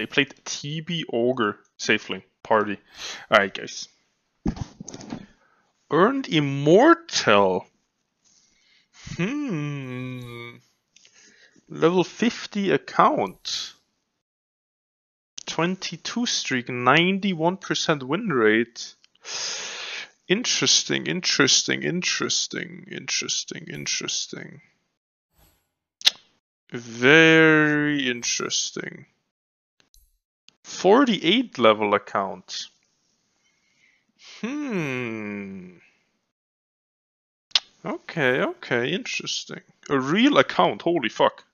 They played TB Ogre safely. Party. Alright, guys. Earned Immortal. Level 50 account. 22 streak, 91% win rate. Interesting. Very interesting. 48 level account. Okay, interesting. A real account, holy fuck.